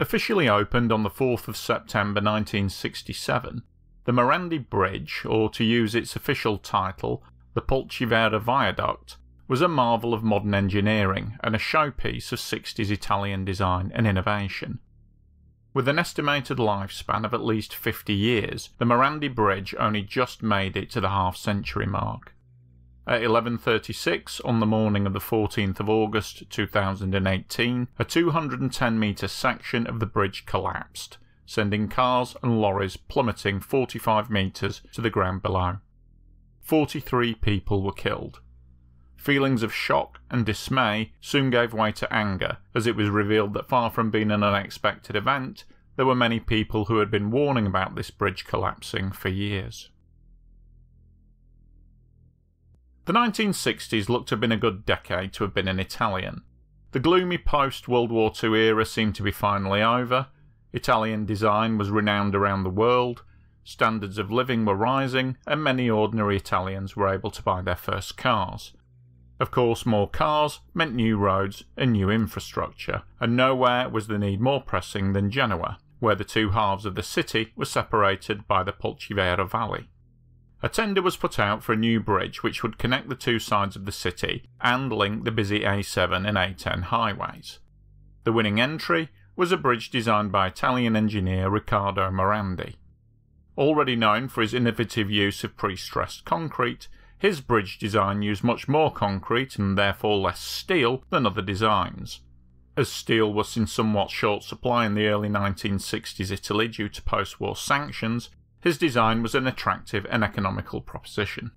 Officially opened on the 4th of September 1967, the Morandi Bridge, or to use its official title, the Polcevera Viaduct, was a marvel of modern engineering and a showpiece of 60s Italian design and innovation. With an estimated lifespan of at least 50 years, the Morandi Bridge only just made it to the half-century mark. At 11:36 on the morning of the 14th of August 2018, a 210-metre section of the bridge collapsed, sending cars and lorries plummeting 45 metres to the ground below. 43 people were killed. Feelings of shock and dismay soon gave way to anger, as it was revealed that far from being an unexpected event, there were many people who had been warning about this bridge collapsing for years. The 1960s looked to have been a good decade to have been an Italian. The gloomy post-World War II era seemed to be finally over, Italian design was renowned around the world, standards of living were rising, and many ordinary Italians were able to buy their first cars. Of course, more cars meant new roads and new infrastructure, and nowhere was the need more pressing than Genoa, where the two halves of the city were separated by the Polcevera Valley. A tender was put out for a new bridge which would connect the two sides of the city and link the busy A7 and A10 highways. The winning entry was a bridge designed by Italian engineer Riccardo Morandi. Already known for his innovative use of pre-stressed concrete, his bridge design used much more concrete and therefore less steel than other designs. As steel was in somewhat short supply in the early 1960s Italy due to post-war sanctions, his design was an attractive and economical proposition.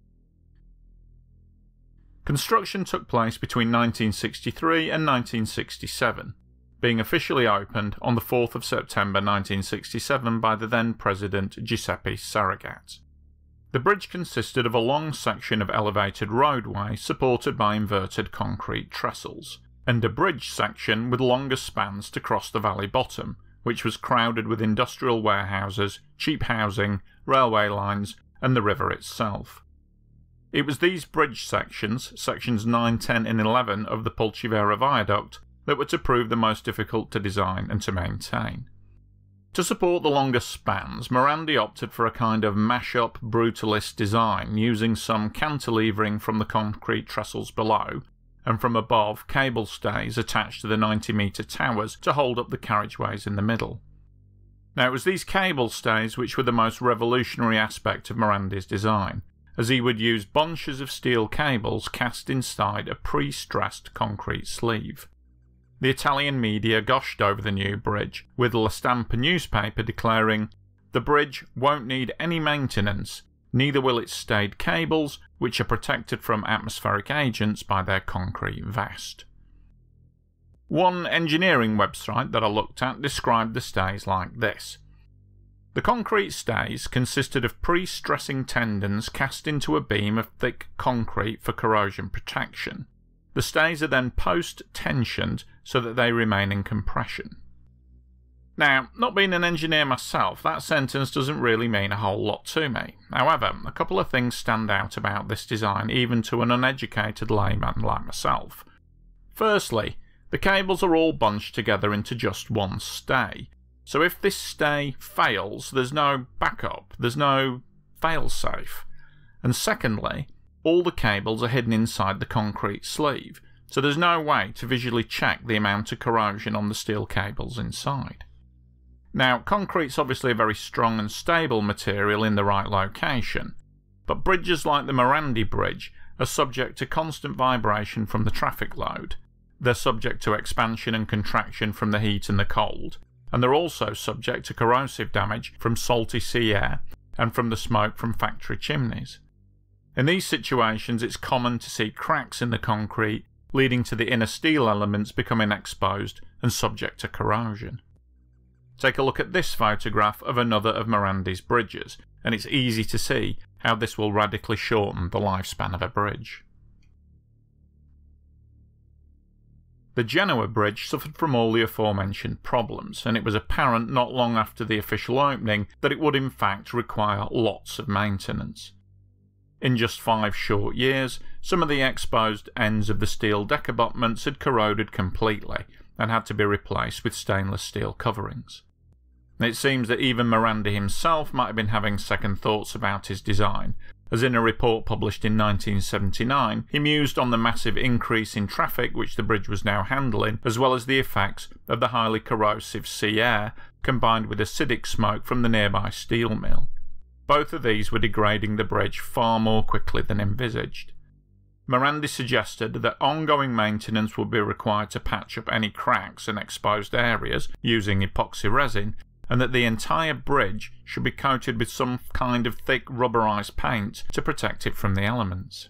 Construction took place between 1963 and 1967, being officially opened on the 4th of September 1967 by the then President Giuseppe Saragat. The bridge consisted of a long section of elevated roadway supported by inverted concrete trestles, and a bridge section with longer spans to cross the valley bottom, which was crowded with industrial warehouses, cheap housing, railway lines, and the river itself. It was these bridge sections, sections 9, 10 and 11 of the Polcevera Viaduct, that were to prove the most difficult to design and to maintain. To support the longer spans, Morandi opted for a kind of mash-up brutalist design, using some cantilevering from the concrete trestles below, and from above cable stays attached to the 90-metre towers to hold up the carriageways in the middle. Now it was these cable stays which were the most revolutionary aspect of Morandi's design, as he would use bunches of steel cables cast inside a pre-stressed concrete sleeve. The Italian media gushed over the new bridge, with La Stampa newspaper declaring, "The bridge won't need any maintenance, neither will its stayed cables, which are protected from atmospheric agents by their concrete vest." One engineering website that I looked at described the stays like this. The concrete stays consisted of pre-stressing tendons cast into a beam of thick concrete for corrosion protection. The stays are then post-tensioned so that they remain in compression. Now, not being an engineer myself, that sentence doesn't really mean a whole lot to me. However, a couple of things stand out about this design even to an uneducated layman like myself. Firstly, the cables are all bunched together into just one stay. So if this stay fails, there's no backup, there's no fail-safe. And secondly, all the cables are hidden inside the concrete sleeve, so there's no way to visually check the amount of corrosion on the steel cables inside. Now, concrete's obviously a very strong and stable material in the right location, but bridges like the Morandi Bridge are subject to constant vibration from the traffic load. They're subject to expansion and contraction from the heat and the cold, and they're also subject to corrosive damage from salty sea air and from the smoke from factory chimneys. In these situations, it's common to see cracks in the concrete, leading to the inner steel elements becoming exposed and subject to corrosion. Take a look at this photograph of another of Morandi's bridges, and it's easy to see how this will radically shorten the lifespan of a bridge. The Genoa Bridge suffered from all the aforementioned problems, and it was apparent not long after the official opening that it would in fact require lots of maintenance. In just 5 short years, some of the exposed ends of the steel deck abutments had corroded completely, and had to be replaced with stainless steel coverings. It seems that even Morandi himself might have been having second thoughts about his design, as in a report published in 1979, he mused on the massive increase in traffic which the bridge was now handling, as well as the effects of the highly corrosive sea air combined with acidic smoke from the nearby steel mill. Both of these were degrading the bridge far more quickly than envisaged. Morandi suggested that ongoing maintenance would be required to patch up any cracks and exposed areas using epoxy resin, and that the entire bridge should be coated with some kind of thick rubberized paint to protect it from the elements.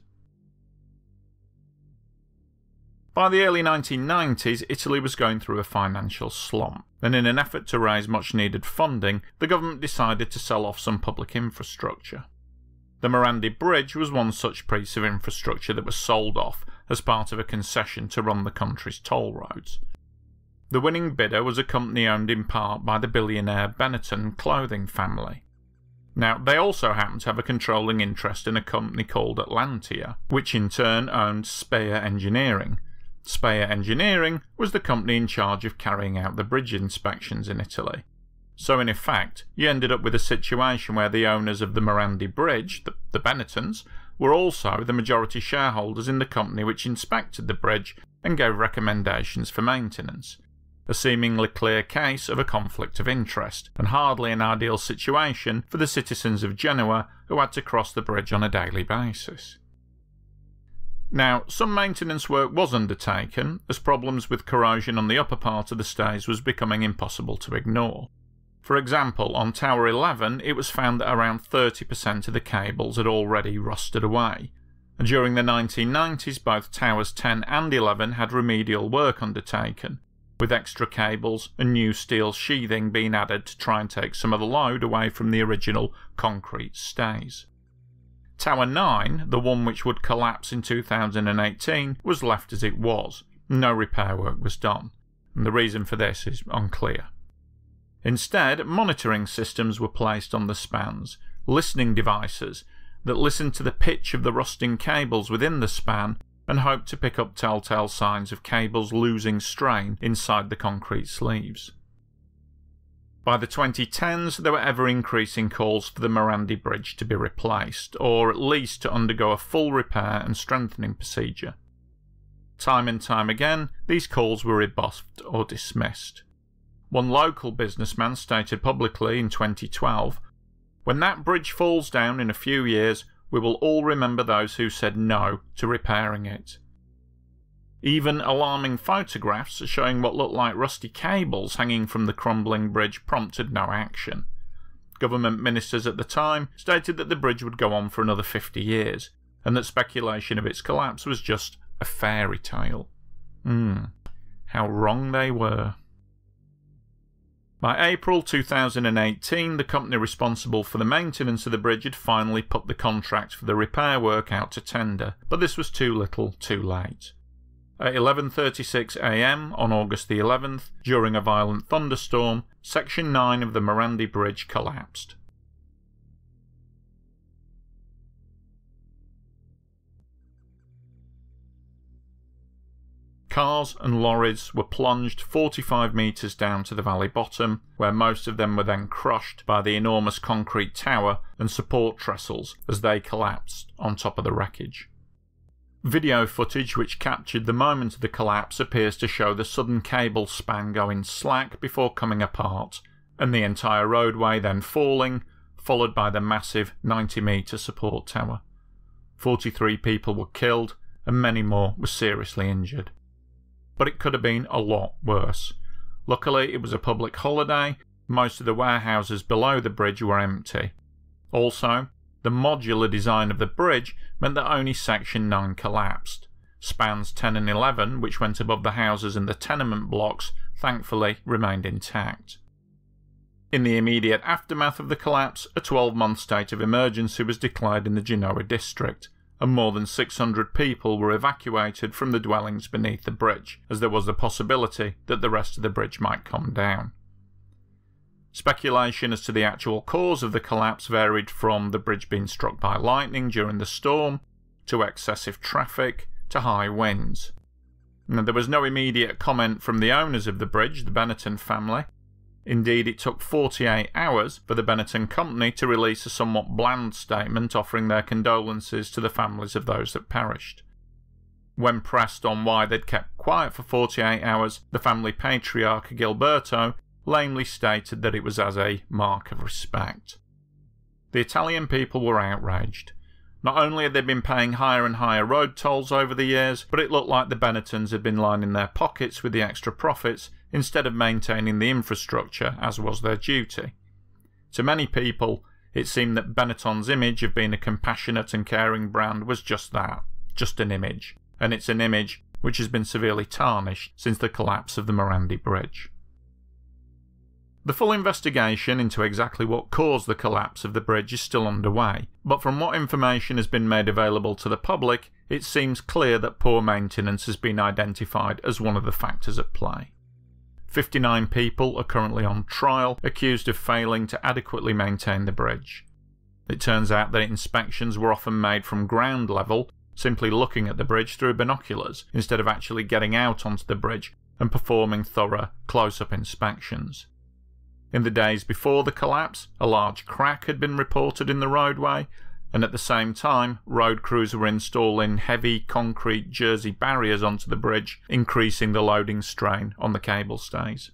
By the early 1990s, Italy was going through a financial slump, and in an effort to raise much needed funding, the government decided to sell off some public infrastructure. The Morandi Bridge was one such piece of infrastructure that was sold off as part of a concession to run the country's toll roads. The winning bidder was a company owned in part by the billionaire Benetton clothing family. Now, they also happened to have a controlling interest in a company called Atlantia, which in turn owned Speyer Engineering. Speyer Engineering was the company in charge of carrying out the bridge inspections in Italy. So in effect, you ended up with a situation where the owners of the Morandi Bridge, the Benettons, were also the majority shareholders in the company which inspected the bridge and gave recommendations for maintenance. A seemingly clear case of a conflict of interest, and hardly an ideal situation for the citizens of Genoa who had to cross the bridge on a daily basis. Now, some maintenance work was undertaken, as problems with corrosion on the upper part of the stays was becoming impossible to ignore. For example, on Tower 11, it was found that around 30% of the cables had already rusted away. And during the 1990s, both Towers 10 and 11 had remedial work undertaken, with extra cables and new steel sheathing being added to try and take some of the load away from the original concrete stays. Tower 9, the one which would collapse in 2018, was left as it was. No repair work was done, and the reason for this is unclear. Instead, monitoring systems were placed on the spans, listening devices that listened to the pitch of the rusting cables within the span and hoped to pick up telltale signs of cables losing strain inside the concrete sleeves. By the 2010s, there were ever-increasing calls for the Morandi Bridge to be replaced, or at least to undergo a full repair and strengthening procedure. Time and time again, these calls were rebuffed or dismissed. One local businessman stated publicly in 2012, "When that bridge falls down in a few years, we will all remember those who said no to repairing it." Even alarming photographs showing what looked like rusty cables hanging from the crumbling bridge prompted no action. Government ministers at the time stated that the bridge would go on for another 50 years, and that speculation of its collapse was just a fairy tale. How wrong they were. By April 2018, the company responsible for the maintenance of the bridge had finally put the contract for the repair work out to tender, but this was too little, too late. At 11:36 a.m. on August the 11th, during a violent thunderstorm, Section 9 of the Morandi Bridge collapsed. Cars and lorries were plunged 45 metres down to the valley bottom, where most of them were then crushed by the enormous concrete tower and support trestles as they collapsed on top of the wreckage. Video footage which captured the moment of the collapse appears to show the sudden cable span going slack before coming apart, and the entire roadway then falling, followed by the massive 90-metre support tower. 43 people were killed, and many more were seriously injured. But it could have been a lot worse. Luckily, it was a public holiday. Most of the warehouses below the bridge were empty. Also, the modular design of the bridge meant that only Section 9 collapsed. Spans 10 and 11, which went above the houses and the tenement blocks, thankfully remained intact. In the immediate aftermath of the collapse, a 12-month state of emergency was declared in the Genoa district, and more than 600 people were evacuated from the dwellings beneath the bridge, as there was the possibility that the rest of the bridge might come down. Speculation as to the actual cause of the collapse varied from the bridge being struck by lightning during the storm, to excessive traffic, to high winds. Now, there was no immediate comment from the owners of the bridge, the Benetton family. Indeed, it took 48 hours for the Benetton company to release a somewhat bland statement offering their condolences to the families of those that perished. When pressed on why they'd kept quiet for 48 hours, the family patriarch Gilberto lamely stated that it was as a mark of respect. The Italian people were outraged. Not only had they been paying higher and higher road tolls over the years, but it looked like the Benettons had been lining their pockets with the extra profits instead of maintaining the infrastructure, as was their duty. To many people, it seemed that Benetton's image of being a compassionate and caring brand was just that, just an image. And it's an image which has been severely tarnished since the collapse of the Morandi Bridge. The full investigation into exactly what caused the collapse of the bridge is still underway, but from what information has been made available to the public, it seems clear that poor maintenance has been identified as one of the factors at play. 59 people are currently on trial, accused of failing to adequately maintain the bridge. It turns out that inspections were often made from ground level, simply looking at the bridge through binoculars, instead of actually getting out onto the bridge and performing thorough, close-up inspections. In the days before the collapse, a large crack had been reported in the roadway, and at the same time, road crews were installing heavy concrete jersey barriers onto the bridge, increasing the loading strain on the cable stays.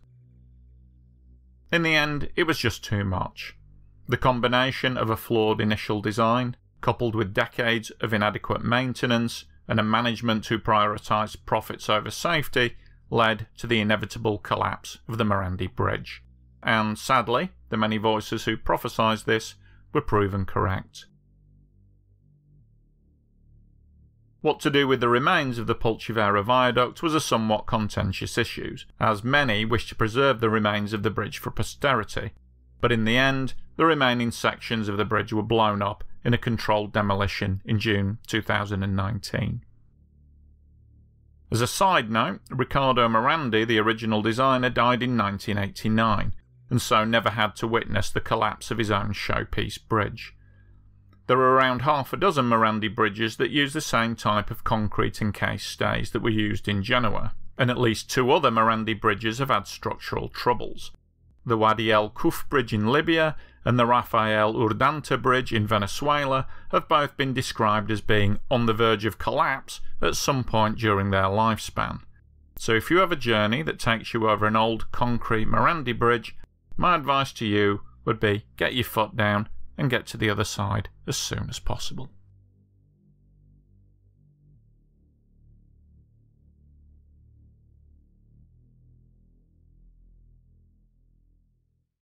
In the end, it was just too much. The combination of a flawed initial design, coupled with decades of inadequate maintenance and a management who prioritised profits over safety, led to the inevitable collapse of the Morandi Bridge. And sadly, the many voices who prophesied this were proven correct. What to do with the remains of the Polcevera Viaduct was a somewhat contentious issue, as many wished to preserve the remains of the bridge for posterity, but in the end, the remaining sections of the bridge were blown up in a controlled demolition in June 2019. As a side note, Riccardo Morandi, the original designer, died in 1989, and so never had to witness the collapse of his own showpiece bridge. There are around half a dozen Morandi bridges that use the same type of concrete encased stays that were used in Genoa, and at least two other Morandi bridges have had structural troubles. The Wadi el-Kuf bridge in Libya and the Rafael Urdaneta bridge in Venezuela have both been described as being on the verge of collapse at some point during their lifespan. So if you have a journey that takes you over an old concrete Morandi bridge, my advice to you would be get your foot down and get to the other side as soon as possible.